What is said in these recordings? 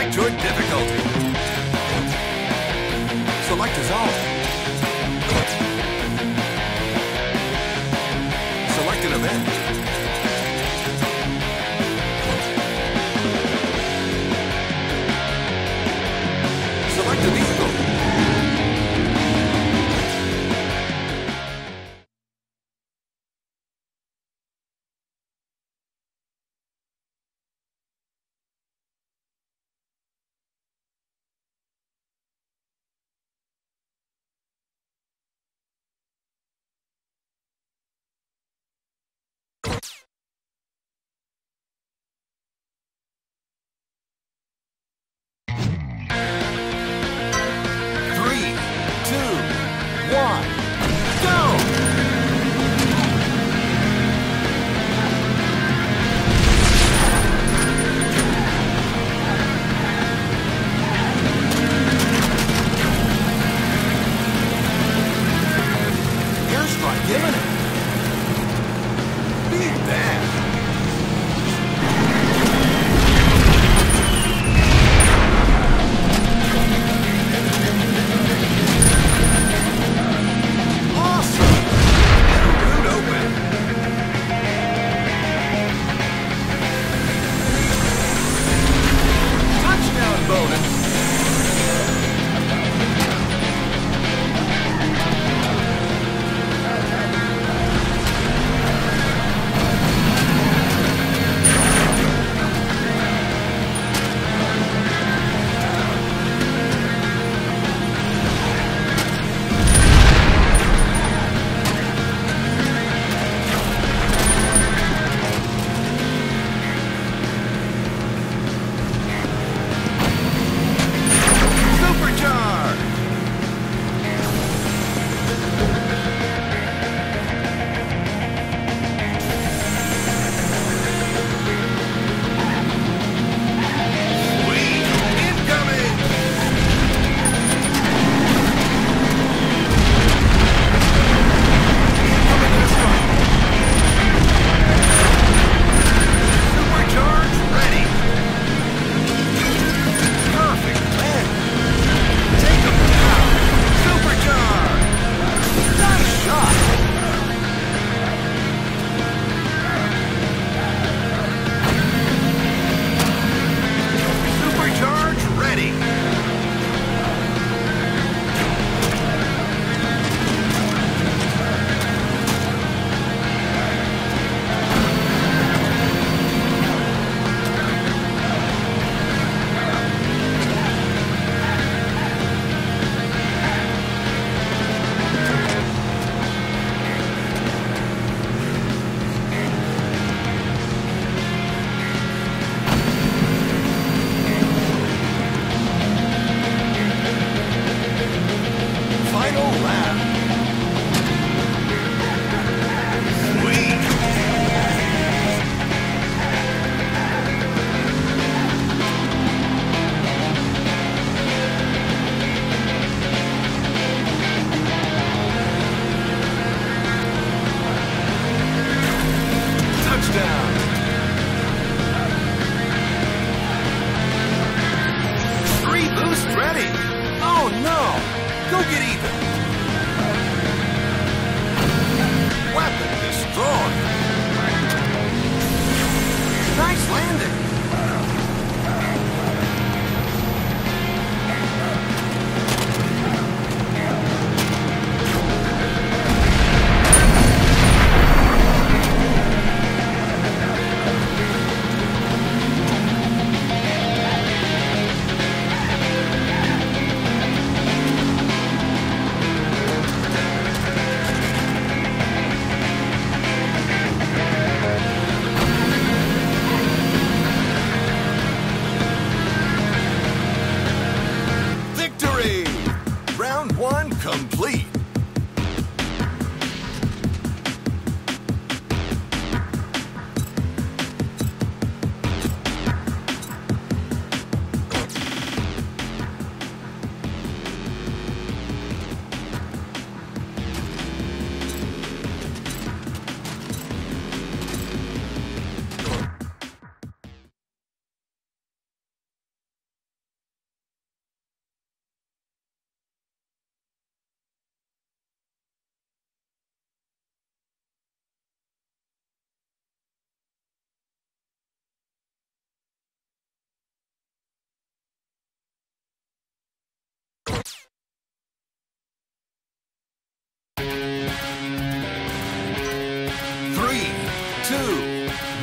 Select your difficulty. Select dissolve. Select an event. Select a vehicle.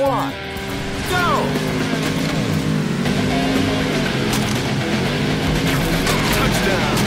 1, go! Touchdown!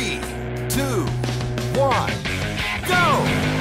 3, 2, 1, go!